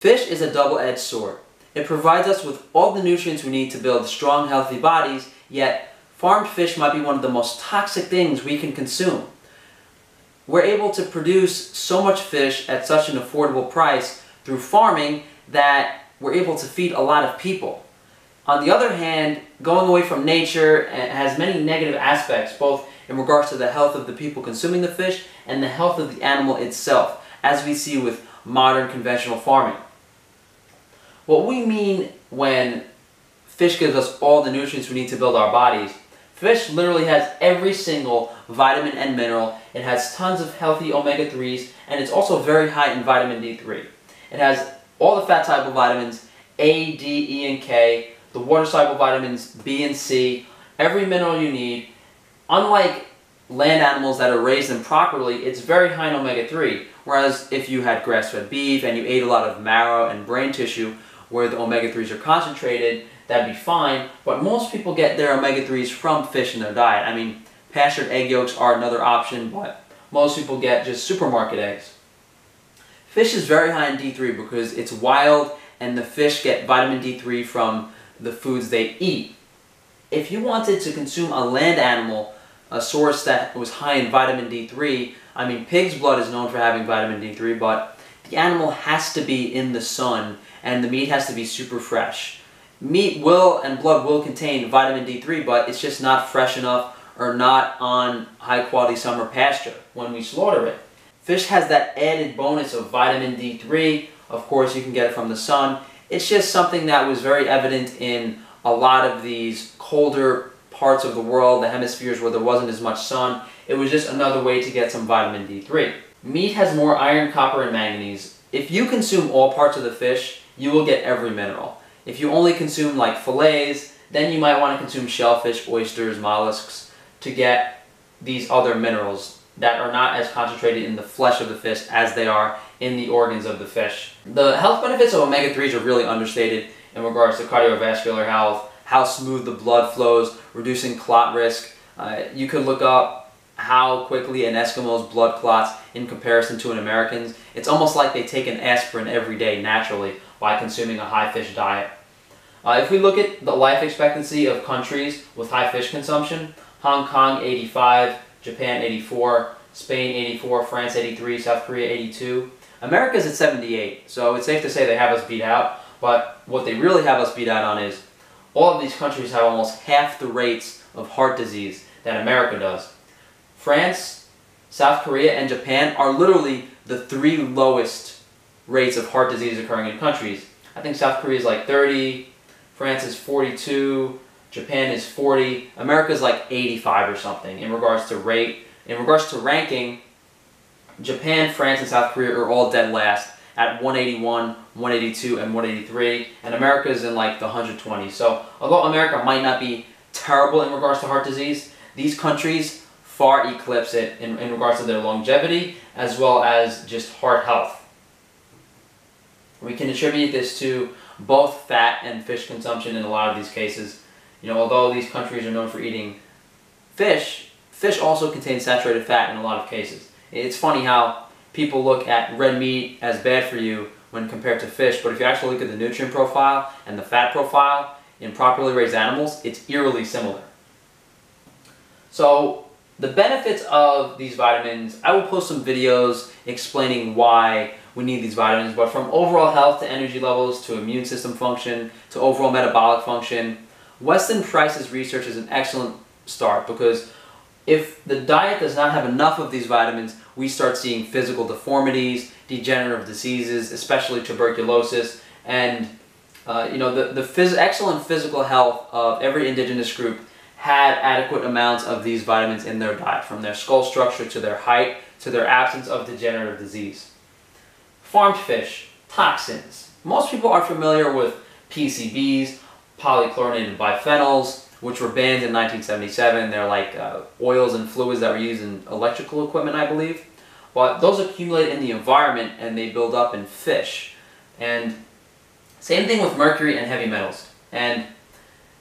Fish is a double-edged sword. It provides us with all the nutrients we need to build strong, healthy bodies, yet farmed fish might be one of the most toxic things we can consume. We're able to produce so much fish at such an affordable price through farming that we're able to feed a lot of people. On the other hand, going away from nature has many negative aspects, both in regards to the health of the people consuming the fish and the health of the animal itself, as we see with modern conventional farming. What we mean when fish gives us all the nutrients we need to build our bodies, fish literally has every single vitamin and mineral. It has tons of healthy omega-3s, and it's also very high in vitamin D3. It has all the fat-soluble vitamins A, D, E, and K, the water-soluble vitamins B and C, every mineral you need. Unlike land animals that are raised improperly, it's very high in omega-3, whereas if you had grass-fed beef and you ate a lot of marrow and brain tissue where the omega-3s are concentrated, that'd be fine, but most people get their omega-3s from fish in their diet. I mean, pastured egg yolks are another option, but most people get just supermarket eggs. Fish is very high in D3 because it's wild and the fish get vitamin D3 from the foods they eat. If you wanted to consume a land animal, a source that was high in vitamin D3, I mean, pig's blood is known for having vitamin D3, but the animal has to be in the sun and the meat has to be super fresh. Meat will and blood will contain vitamin D3, but it's just not fresh enough or not on high quality summer pasture when we slaughter it. Fish has that added bonus of vitamin D3. Of course, you can get it from the sun. It's just something that was very evident in a lot of these colder parts of the world, the hemispheres where there wasn't as much sun. It was just another way to get some vitamin D3. Meat has more iron, copper, and manganese. If you consume all parts of the fish, you will get every mineral. If you only consume like fillets, then you might want to consume shellfish, oysters, mollusks to get these other minerals that are not as concentrated in the flesh of the fish as they are in the organs of the fish. The health benefits of omega-3s are really understated in regards to cardiovascular health, how smooth the blood flows, reducing clot risk. You could look up how quickly an Eskimo's blood clots in comparison to an American's. It's almost like they take an aspirin every day naturally by consuming a high fish diet. If we look at the life expectancy of countries with high fish consumption, Hong Kong 85, Japan 84, Spain 84, France 83, South Korea 82. America's at 78, so it's safe to say they have us beat out, but what they really have us beat out on is all of these countries have almost half the rates of heart disease that America does. France, South Korea, and Japan are literally the three lowest rates of heart disease occurring in countries. I think South Korea is like 30, France is 42, Japan is 40, America's like 85 or something in regards to rate. In regards to ranking, Japan, France, and South Korea are all dead last at 181, 182, and 183, and America's in like the 120. So although America might not be terrible in regards to heart disease, these countries far eclipse it in regards to their longevity as well as just heart health. We can attribute this to both fat and fish consumption in a lot of these cases. You know, although these countries are known for eating fish, fish also contains saturated fat in a lot of cases. It's funny how people look at red meat as bad for you when compared to fish, but if you actually look at the nutrient profile and the fat profile in properly raised animals, it's eerily similar. So the benefits of these vitamins, I will post some videos explaining why we need these vitamins, but from overall health to energy levels to immune system function to overall metabolic function, Weston Price's research is an excellent start because if the diet does not have enough of these vitamins, we start seeing physical deformities, degenerative diseases, especially tuberculosis, and excellent physical health of every indigenous group had adequate amounts of these vitamins in their diet, from their skull structure to their height to their absence of degenerative disease. Farmed fish, toxins. Most people are familiar with PCBs, polychlorinated biphenyls, which were banned in 1977. They're like oils and fluids that were used in electrical equipment, I believe. But those accumulate in the environment and they build up in fish. And same thing with mercury and heavy metals. And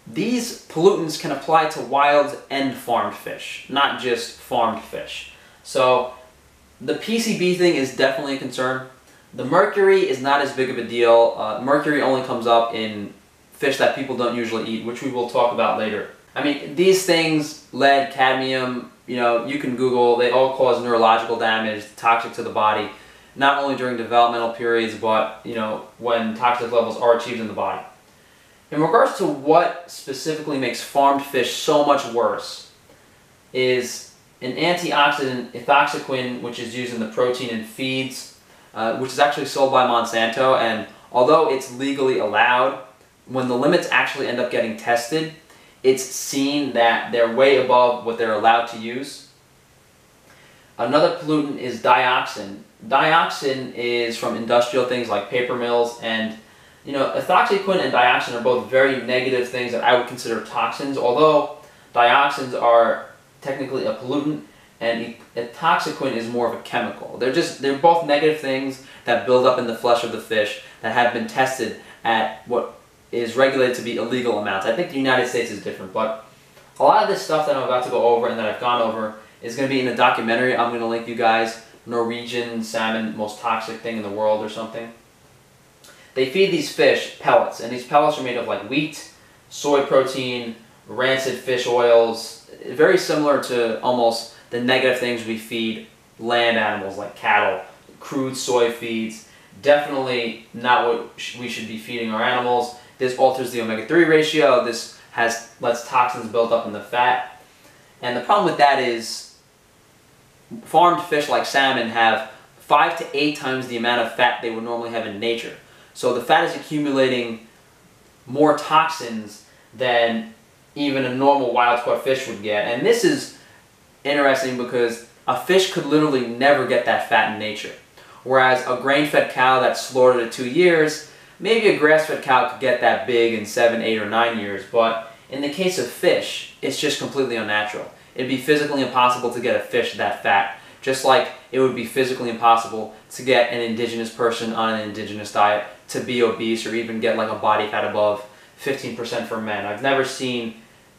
these pollutants can apply to wild and farmed fish, not just farmed fish. So the PCB thing is definitely a concern. The mercury is not as big of a deal. Mercury only comes up in fish that people don't usually eat, which we will talk about later. I mean, these things, lead, cadmium, you know, you can Google, they all cause neurological damage, toxic to the body, not only during developmental periods, but, you know, when toxic levels are achieved in the body. In regards to what specifically makes farmed fish so much worse is an antioxidant, ethoxyquin, which is used in the protein in feeds, which is actually sold by Monsanto, and although it's legally allowed, when the limits actually end up getting tested, it's seen that they're way above what they're allowed to use. Another pollutant is dioxin. Dioxin is from industrial things like paper mills, and you know, ethoxyquin and dioxin are both very negative things that I would consider toxins, although dioxins are technically a pollutant and ethoxyquin is more of a chemical. They're both negative things that build up in the flesh of the fish that have been tested at what is regulated to be illegal amounts. I think the United States is different, but a lot of this stuff that I'm about to go over and that I've gone over is going to be in a documentary. I'm going to link you guys, Norwegian salmon, most toxic thing in the world or something. They feed these fish pellets, and these pellets are made of like wheat, soy protein, rancid fish oils, very similar to almost the negative things we feed land animals like cattle, crude soy feeds, definitely not what we should be feeding our animals. This alters the omega-3 ratio, this lets toxins build up in the fat. And the problem with that is farmed fish like salmon have 5 to 8 times the amount of fat they would normally have in nature. So the fat is accumulating more toxins than even a normal wild-caught fish would get. And this is interesting because a fish could literally never get that fat in nature. Whereas a grain-fed cow that's slaughtered at 2 years, maybe a grass-fed cow could get that big in 7, 8, or 9 years, but in the case of fish, it's just completely unnatural. It'd be physically impossible to get a fish that fat, just like it would be physically impossible to get an indigenous person on an indigenous diet to be obese or even get like a body fat above 15% for men. I've never seen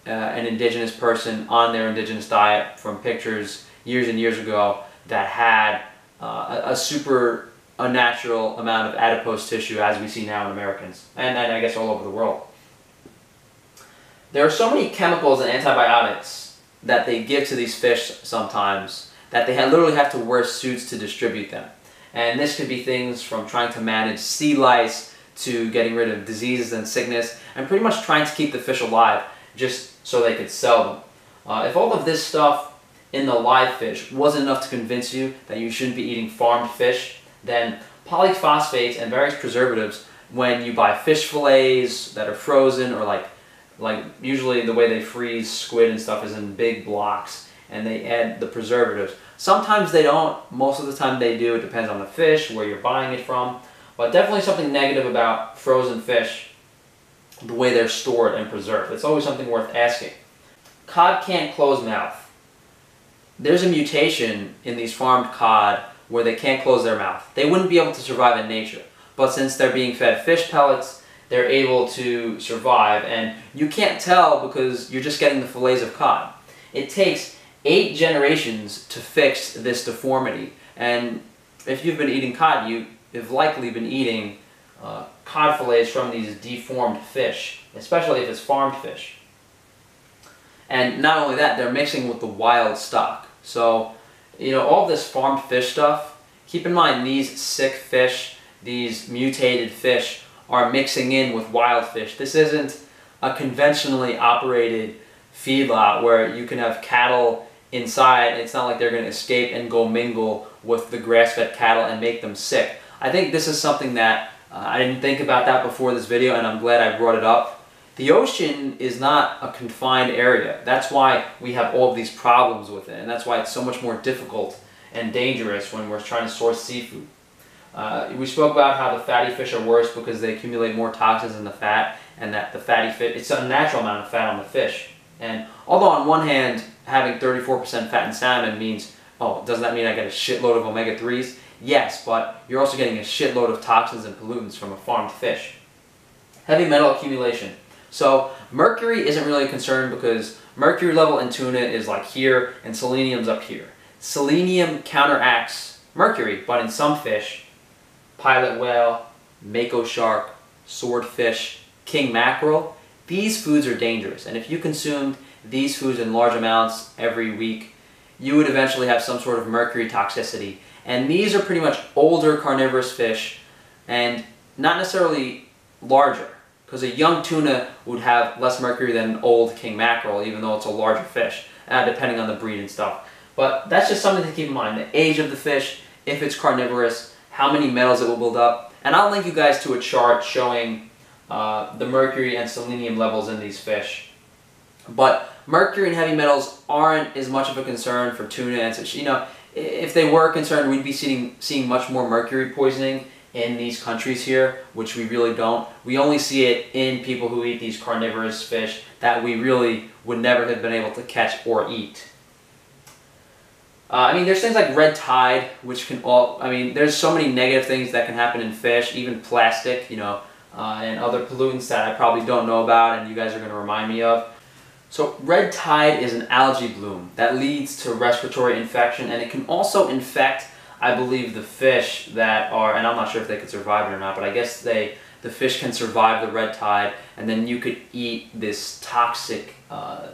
an indigenous person on their indigenous diet from pictures years and years ago that had a super unnatural amount of adipose tissue as we see now in Americans, and I guess all over the world. There are so many chemicals and antibiotics that they give to these fish sometimes that they literally have to wear suits to distribute them. And this could be things from trying to manage sea lice to getting rid of diseases and sickness and pretty much trying to keep the fish alive just so they could sell them. If all of this stuff in the live fish wasn't enough to convince you that you shouldn't be eating farmed fish, then polyphosphates and various preservatives when you buy fish fillets that are frozen or like usually the way they freeze squid and stuff is in big blocks and they add the preservatives. Sometimes they don't, most of the time they do, it depends on the fish, where you're buying it from, but definitely something negative about frozen fish, the way they're stored and preserved. It's always something worth asking. Cod can't close mouth. There's a mutation in these farmed cod where they can't close their mouth. They wouldn't be able to survive in nature, but since they're being fed fish pellets, they're able to survive, and you can't tell because you're just getting the fillets of cod. It takes 8 generations to fix this deformity, and if you've been eating cod, you have likely been eating cod fillets from these deformed fish, especially if it's farmed fish. And not only that, they're mixing with the wild stock. So, you know, all this farmed fish stuff, keep in mind these sick fish, these mutated fish are mixing in with wild fish. This isn't a conventionally operated feedlot where you can have cattle inside and it's not like they're going to escape and go mingle with the grass-fed cattle and make them sick. I think this is something that I didn't think about that before this video, and I'm glad I brought it up. The ocean is not a confined area. That's why we have all of these problems with it, and that's why it's so much more difficult and dangerous when we're trying to source seafood. We spoke about how the fatty fish are worse because they accumulate more toxins in the fat, and that the fatty fish, it's a natural amount of fat on the fish. And although on one hand, having 34% fat in salmon means, oh, doesn't that mean I get a shitload of omega-3s? Yes, but you're also getting a shitload of toxins and pollutants from a farmed fish. Heavy metal accumulation. So mercury isn't really a concern because mercury level in tuna is like here and selenium's up here. Selenium counteracts mercury, but in some fish, pilot whale, mako shark, swordfish, king mackerel. These foods are dangerous, and if you consumed these foods in large amounts every week, you would eventually have some sort of mercury toxicity. And these are pretty much older carnivorous fish, and not necessarily larger, because a young tuna would have less mercury than an old king mackerel, even though it's a larger fish, depending on the breed and stuff. But that's just something to keep in mind, the age of the fish, if it's carnivorous, how many metals it will build up. And I'll link you guys to a chart showing the mercury and selenium levels in these fish. But mercury and heavy metals aren't as much of a concern for tuna and such. You know, if they were concerned, we'd be seeing much more mercury poisoning in these countries here, which we really don't. We only see it in people who eat these carnivorous fish that we really would never have been able to catch or eat. I mean, there's things like red tide, which can all, there's so many negative things that can happen in fish, even plastic, you know, and other pollutants that I probably don't know about and you guys are going to remind me of. So red tide is an algae bloom that leads to respiratory infection, and it can also infect, I believe, the fish that are, and I'm not sure if they could survive it or not, but I guess the fish can survive the red tide, and then you could eat this toxic,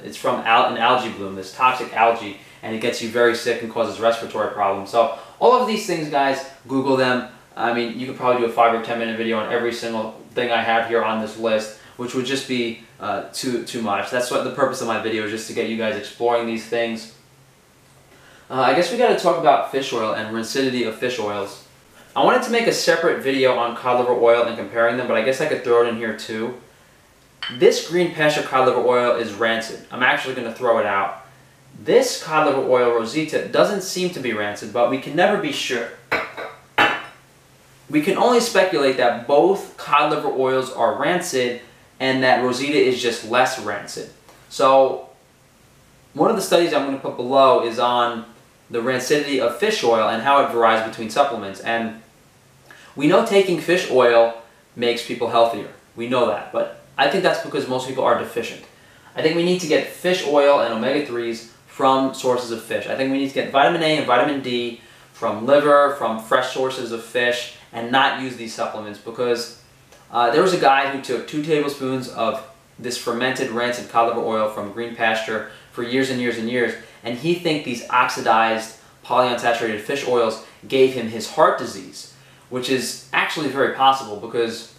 it's from an algae bloom, this toxic algae, and it gets you very sick and causes respiratory problems. So all of these things, guys, Google them. I mean, you could probably do a 5 or 10 minute video on every single thing I have here on this list, which would just be too much. That's what the purpose of my video is, just to get you guys exploring these things. I guess we got to talk about fish oil and rancidity of fish oils. I wanted to make a separate video on cod liver oil and comparing them, but I guess I could throw it in here too. This green pasture cod liver oil is rancid. I'm actually going to throw it out. This cod liver oil, Rosita, doesn't seem to be rancid, but we can never be sure. We can only speculate that both cod liver oils are rancid and that Rosita is just less rancid. So one of the studies I'm going to put below is on the rancidity of fish oil and how it varies between supplements. And we know taking fish oil makes people healthier. We know that, but I think that's because most people are deficient. I think we need to get fish oil and omega-3s from sources of fish. I think we need to get vitamin A and vitamin D from liver, from fresh sources of fish, and not use these supplements, because there was a guy who took 2 tablespoons of this fermented rancid cod liver oil from green pasture for years and years and years, and he thinks these oxidized polyunsaturated fish oils gave him his heart disease, which is actually very possible, because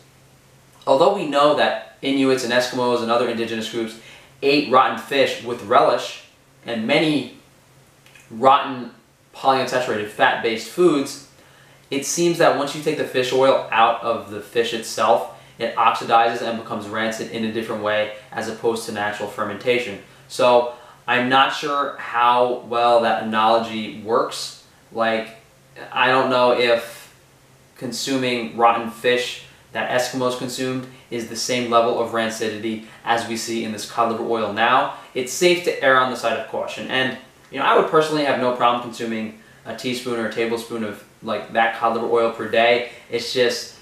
although we know that Inuits and Eskimos and other indigenous groups ate rotten fish with relish, and many rotten polyunsaturated fat-based foods, it seems that once you take the fish oil out of the fish itself, it oxidizes and becomes rancid in a different way as opposed to natural fermentation. So I'm not sure how well that analogy works. Like, I don't know if consuming rotten fish that Eskimos consumed is the same level of rancidity as we see in this cod liver oil now. It's safe to err on the side of caution. And, you know, I would personally have no problem consuming a teaspoon or a tablespoon of like that cod liver oil per day. It's just,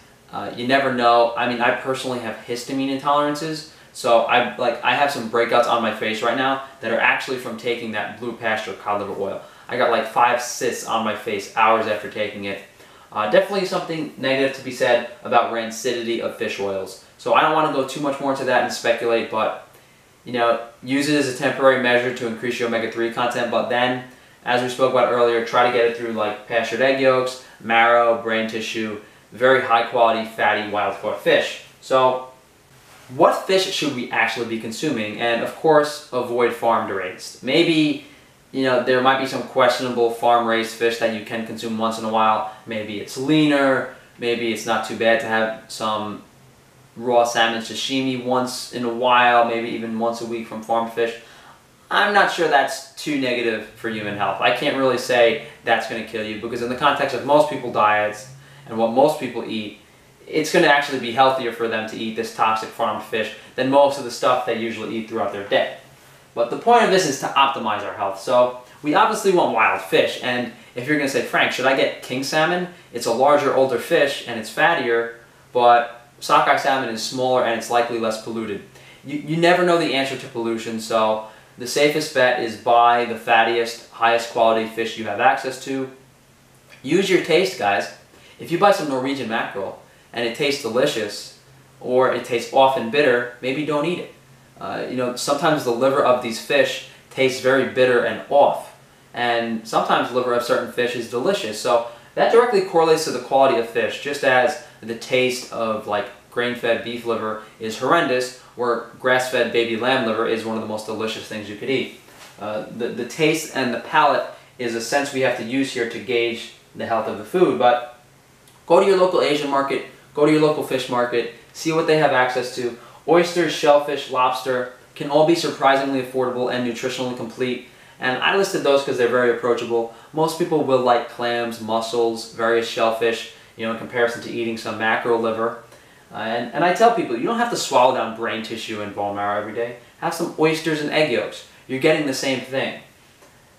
you never know. I mean, I personally have histamine intolerances, so I have some breakouts on my face right now that are actually from taking that blue pasture cod liver oil. I got like 5 cysts on my face hours after taking it. Definitely something negative to be said about rancidity of fish oils. So I don't want to go too much more into that and speculate, but you know, use it as a temporary measure to increase your omega-3 content, but then, as we spoke about earlier, try to get it through like pastured egg yolks, marrow, brain tissue, very high quality, fatty, wild-caught fish. So what fish should we actually be consuming? And of course, avoid farm-raised. Maybe, you know, there might be some questionable farm-raised fish that you can consume once in a while. Maybe it's leaner, maybe it's not too bad to have some raw salmon sashimi once in a while, maybe even once a week from farm fish. I'm not sure that's too negative for human health. I can't really say that's going to kill you, because in the context of most people's diets and what most people eat, it's going to actually be healthier for them to eat this toxic farmed fish than most of the stuff they usually eat throughout their day. But the point of this is to optimize our health. So we obviously want wild fish, and if you're going to say, Frank, should I get king salmon? It's a larger, older fish and it's fattier, but sockeye salmon is smaller and it's likely less polluted. You never know the answer to pollution, so the safest bet is buy the fattiest, highest quality fish you have access to. Use your taste, guys. If you buy some Norwegian mackerel and it tastes delicious or it tastes off and bitter, maybe don't eat it. You know, sometimes the liver of these fish tastes very bitter and off, and sometimes the liver of certain fish is delicious. So that directly correlates to the quality of fish, just as the taste of like grain-fed beef liver is horrendous, where grass-fed baby lamb liver is one of the most delicious things you could eat. The taste and the palate is a sense we have to use here to gauge the health of the food. But go to your local Asian market, go to your local fish market, see what they have access to. Oysters, shellfish, lobster can all be surprisingly affordable and nutritionally complete. And I listed those because they're very approachable. Most people will like clams, mussels, various shellfish, you know, in comparison to eating some mackerel liver. And I tell people, you don't have to swallow down brain tissue and bone marrow every day. Have some oysters and egg yolks. You're getting the same thing.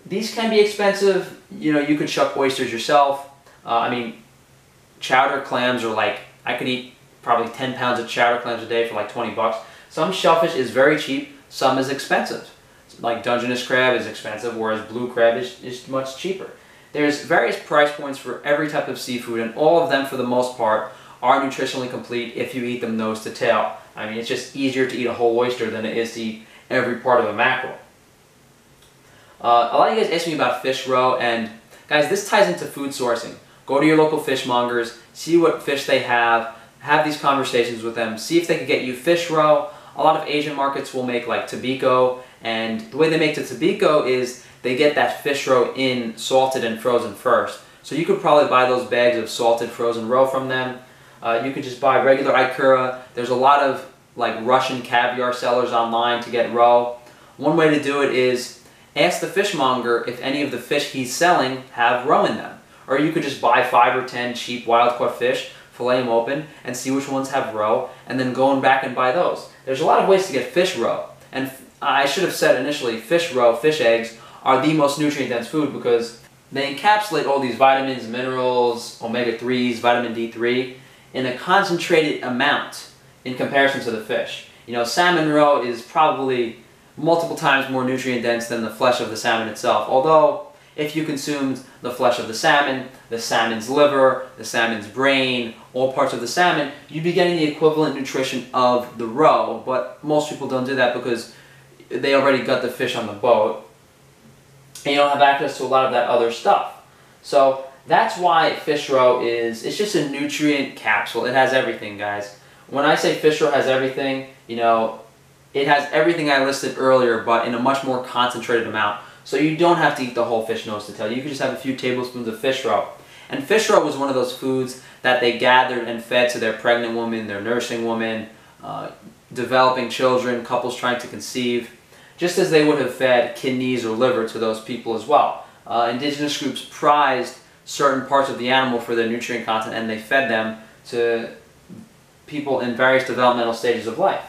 These can be expensive. You know, you could shuck oysters yourself. I mean, chowder clams are like, I could eat probably 10 pounds of chowder clams a day for like 20 bucks. Some shellfish is very cheap, some is expensive. Like Dungeness crab is expensive, whereas blue crab is much cheaper. There's various price points for every type of seafood, and all of them, for the most part, are nutritionally complete if you eat them nose to tail. I mean, it's just easier to eat a whole oyster than it is to eat every part of a mackerel. A lot of you guys asked me about fish roe, and guys, this ties into food sourcing. Go to your local fishmongers, see what fish they have these conversations with them, see if they can get you fish roe. A lot of Asian markets will make like tobiko, and the way they make the tobiko is they get that fish roe in salted and frozen first. So you could probably buy those bags of salted frozen roe from them. You could just buy regular ikura. There's a lot of like Russian caviar sellers online to get roe. One way to do it is ask the fishmonger if any of the fish he's selling have roe in them. Or you could just buy 5 or 10 cheap wild-caught fish, fillet them open, and see which ones have roe, and then go back and buy those. There's a lot of ways to get fish roe. And I should have said initially, fish roe, fish eggs, are the most nutrient-dense food because they encapsulate all these vitamins, minerals, omega-3s, vitamin D3, in a concentrated amount in comparison to the fish. You know, salmon roe is probably multiple times more nutrient-dense than the flesh of the salmon itself, although if you consumed the flesh of the salmon's liver, the salmon's brain, all parts of the salmon, you'd be getting the equivalent nutrition of the roe, but most people don't do that because they already got the fish on the boat, and you don't have access to a lot of that other stuff. So that's why fish roe is, it's just a nutrient capsule. It has everything, guys. When I say fish roe has everything, you know, it has everything I listed earlier, but in a much more concentrated amount. So you don't have to eat the whole fish nose to tail. You can just have a few tablespoons of fish roe. And fish roe was one of those foods that they gathered and fed to their pregnant women, their nursing women, developing children, couples trying to conceive, just as they would have fed kidneys or liver to those people as well. Indigenous groups prized certain parts of the animal for their nutrient content, and they fed them to people in various developmental stages of life.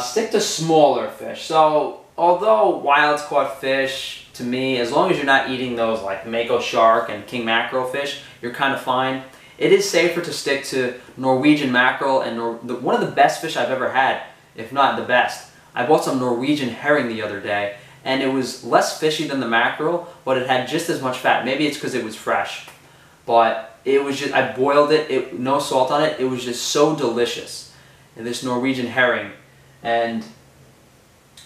Stick to smaller fish. So, although wild-caught fish, to me, as long as you're not eating those like mako shark and king mackerel fish, you're kind of fine. It is safer to stick to Norwegian mackerel, and one of the best fish I've ever had, if not the best. I bought some Norwegian herring the other day, and it was less fishy than the mackerel, but it had just as much fat. Maybe it's because it was fresh, but it was just, I boiled it, no salt on it. It was just so delicious, and this Norwegian herring. And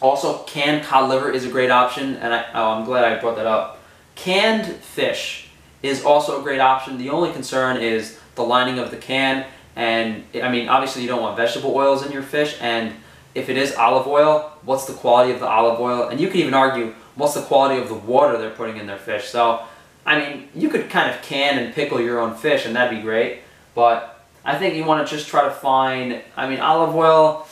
also, canned cod liver is a great option, and I'm glad I brought that up. Canned fish is also a great option. The only concern is the lining of the can, and I mean, obviously you don't want vegetable oils in your fish, and if it is olive oil, what's the quality of the olive oil? And you could even argue, what's the quality of the water they're putting in their fish? So, I mean, you could kind of can and pickle your own fish, and that'd be great, but I think you want to just try to find, I mean, olive oil.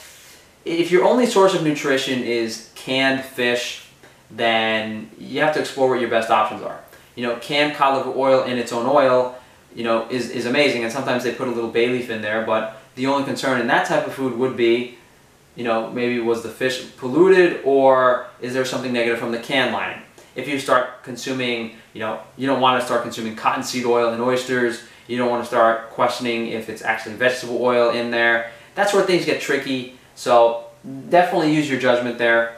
If your only source of nutrition is canned fish, then you have to explore what your best options are. You know, canned cod liver oil in its own oil, you know, is amazing, and sometimes they put a little bay leaf in there, but the only concern in that type of food would be, you know, maybe was the fish polluted, or is there something negative from the can lining? If you start consuming, you know, you don't want to start consuming cottonseed oil in oysters, you don't want to start questioning if it's actually vegetable oil in there. That's where things get tricky. So definitely use your judgment there,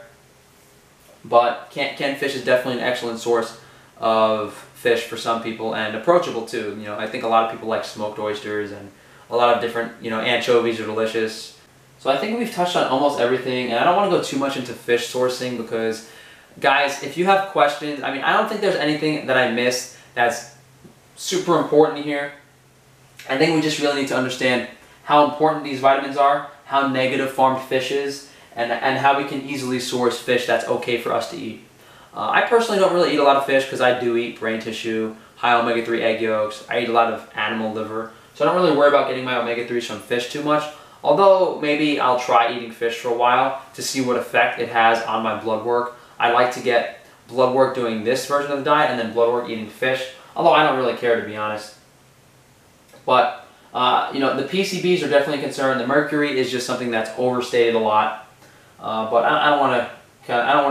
but canned fish is definitely an excellent source of fish for some people and approachable too. You know, I think a lot of people like smoked oysters and a lot of different, you know, anchovies are delicious. So I think we've touched on almost everything, and I don't want to go too much into fish sourcing because, guys, if you have questions, I mean, I don't think there's anything that I missed that's super important here. I think we just really need to understand how important these vitamins are, how negative farmed fish is, and how we can easily source fish that's okay for us to eat. I personally don't really eat a lot of fish because I do eat brain tissue, high omega-3 egg yolks. I eat a lot of animal liver, so I don't really worry about getting my omega-3s from fish too much. Although maybe I'll try eating fish for a while to see what effect it has on my blood work. I like to get blood work doing this version of the diet and then blood work eating fish, although I don't really care, to be honest. But, you know, the PCBs are definitely a concern. The mercury is just something that's overstated a lot. But I don't want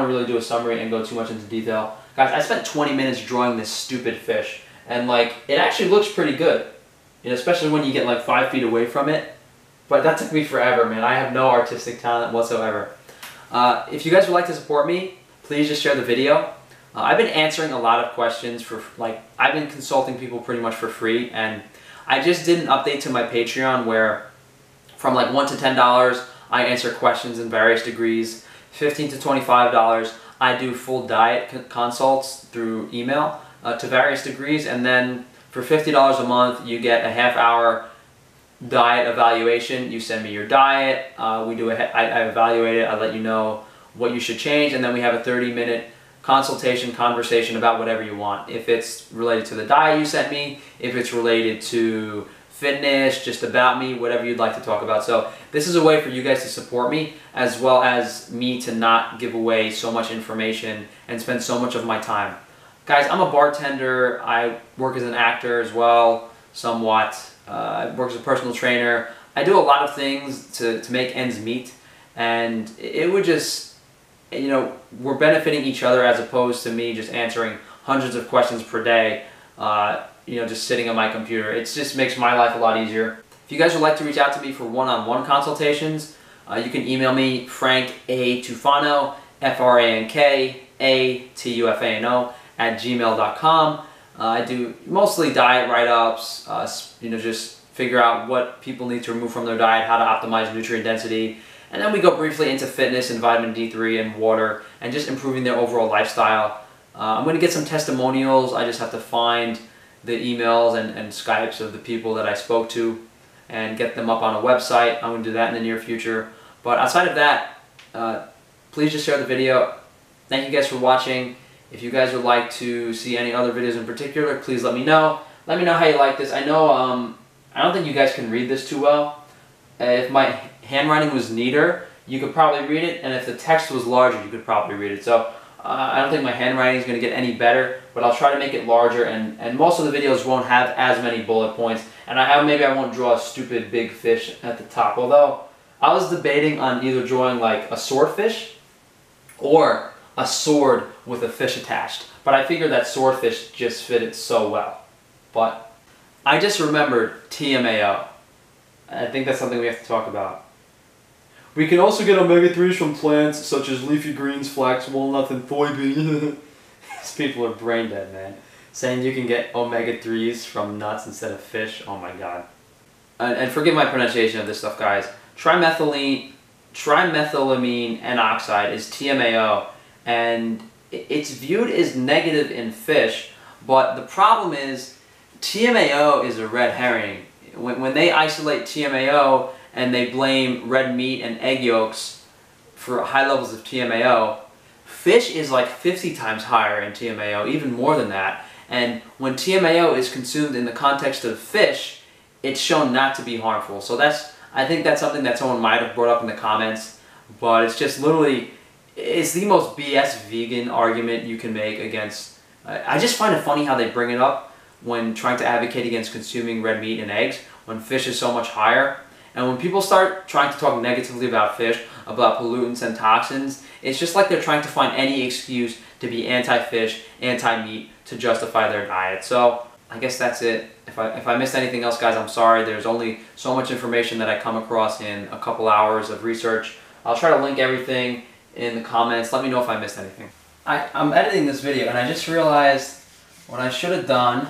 to really do a summary and go too much into detail. Guys, I spent 20 minutes drawing this stupid fish, and like, it actually looks pretty good. You know, especially when you get like 5 feet away from it. But that took me forever, man. I have no artistic talent whatsoever. If you guys would like to support me, please just share the video. I've been answering a lot of questions for, like, I've been consulting people pretty much for free, and I just did an update to my Patreon where from like $1 to $10, I answer questions in various degrees. $15 to $25, I do full diet consults through email to various degrees, and then for $50 a month, you get a half-hour diet evaluation. You send me your diet, I evaluate it, I let you know what you should change, and then we have a 30-minute consultation, conversation about whatever you want. If it's related to the diet you sent me, if it's related to fitness, just about me, whatever you'd like to talk about. So this is a way for you guys to support me, as well as me to not give away so much information and spend so much of my time. Guys, I'm a bartender. I work as an actor as well, somewhat. I work as a personal trainer. I do a lot of things to make ends meet, and it would just, you know, we're benefiting each other as opposed to me just answering hundreds of questions per day. You know, just sitting on my computer. It just makes my life a lot easier. If you guys would like to reach out to me for one-on-one consultations, you can email me, Frank A. Tufano, FrankATufano@gmail.com. I do mostly diet write-ups, you know, just figure out what people need to remove from their diet, how to optimize nutrient density, and then we go briefly into fitness and vitamin D3 and water and just improving their overall lifestyle. I'm going to get some testimonials. I just have to find the emails and Skypes of the people that I spoke to and get them up on a website. I'm going to do that in the near future. But outside of that, please just share the video. Thank you guys for watching. If you guys would like to see any other videos in particular, please let me know. Let me know how you like this. I know I don't think you guys can read this too well. If my handwriting was neater, you could probably read it, and if the text was larger, you could probably read it. So I don't think my handwriting is going to get any better, but I'll try to make it larger, and most of the videos won't have as many bullet points, and maybe I won't draw a stupid big fish at the top, although I was debating on either drawing like a swordfish or a sword with a fish attached, but I figured that swordfish just fitted so well. But I just remembered TMAO. I think that's something we have to talk about. We can also get omega-3s from plants such as leafy greens, flax, walnut, and soybean. These people are brain dead, man. Saying you can get omega-3s from nuts instead of fish, oh my god. And forgive my pronunciation of this stuff, guys. Trimethylamine N-oxide is TMAO, and it's viewed as negative in fish, but the problem is TMAO is a red herring. When they isolate TMAO, and they blame red meat and egg yolks for high levels of TMAO. Fish is like 50 times higher in TMAO, even more than that. And when TMAO is consumed in the context of fish, it's shown not to be harmful. So I think that's something that someone might have brought up in the comments, but it's just literally, it's the most BS vegan argument you can make against, I just find it funny how they bring it up when trying to advocate against consuming red meat and eggs, when fish is so much higher. And when people start trying to talk negatively about fish, about pollutants and toxins, it's just like they're trying to find any excuse to be anti-fish, anti-meat, to justify their diet. So I guess that's it. If I missed anything else, guys, I'm sorry. There's only so much information that I come across in a couple hours of research. I'll try to link everything in the comments. Let me know if I missed anything. I'm editing this video, and I just realized What I should have done,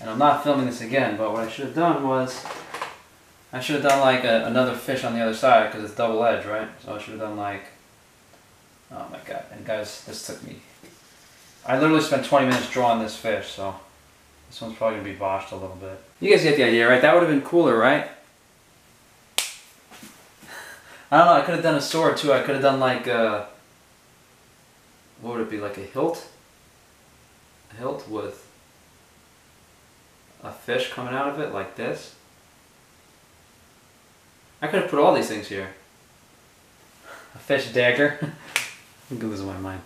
and I'm not filming this again, but what I should have done was, I should have done like another fish on the other side, because it's double edged, right? So I should have done like, oh my god, and guys, this took me, I literally spent 20 minutes drawing this fish, so this one's probably going to be botched a little bit. You guys get the idea, right? That would have been cooler, right? I don't know, I could have done a sword too. I could have done like a, what would it be, like a hilt? A hilt with a fish coming out of it, like this. I could have put all these things here. A fish dagger. I'm losing my mind.